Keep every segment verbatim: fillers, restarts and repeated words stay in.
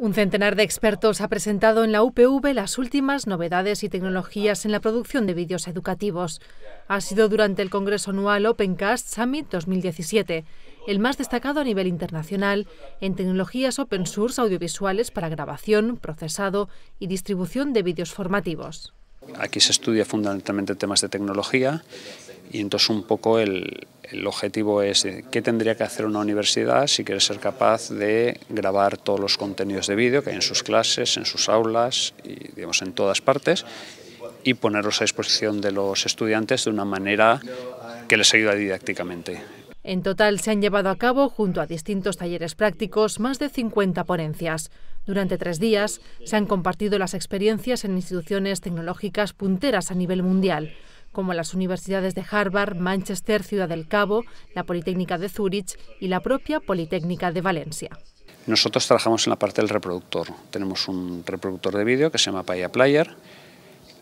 Un centenar de expertos ha presentado en la U P V las últimas novedades y tecnologías en la producción de vídeos educativos. Ha sido durante el Congreso Anual OpenCast Summit dos mil diecisiete, el más destacado a nivel internacional en tecnologías open source audiovisuales para grabación, procesado y distribución de vídeos formativos. Aquí se estudia fundamentalmente temas de tecnología y entonces un poco el... El objetivo es qué tendría que hacer una universidad si quiere ser capaz de grabar todos los contenidos de vídeo que hay en sus clases, en sus aulas y digamos en todas partes y ponerlos a disposición de los estudiantes de una manera que les ayuda didácticamente. En total se han llevado a cabo, junto a distintos talleres prácticos, más de cincuenta ponencias. Durante tres días se han compartido las experiencias en instituciones tecnológicas punteras a nivel mundial, como las universidades de Harvard, Manchester, Ciudad del Cabo, la Politécnica de Zurich y la propia Politécnica de Valencia. Nosotros trabajamos en la parte del reproductor. Tenemos un reproductor de vídeo que se llama Paella Player,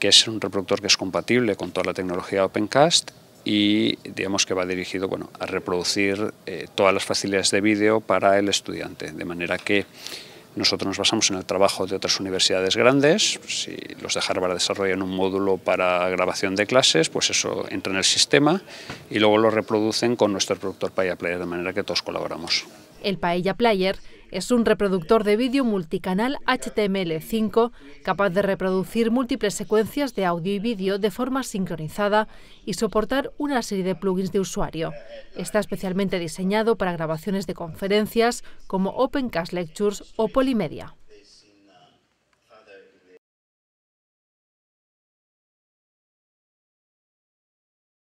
que es un reproductor que es compatible con toda la tecnología Opencast y digamos que va dirigido bueno, a reproducir eh, todas las facilidades de vídeo para el estudiante, de manera que nosotros nos basamos en el trabajo de otras universidades grandes. Si los de Harvard desarrollan un módulo para grabación de clases, pues eso entra en el sistema y luego lo reproducen con nuestro reproductor Paella Player, de manera que todos colaboramos. El Paella Player es un reproductor de vídeo multicanal H T M L cinco capaz de reproducir múltiples secuencias de audio y vídeo de forma sincronizada y soportar una serie de plugins de usuario. Está especialmente diseñado para grabaciones de conferencias como Opencast Lectures o Polimedia.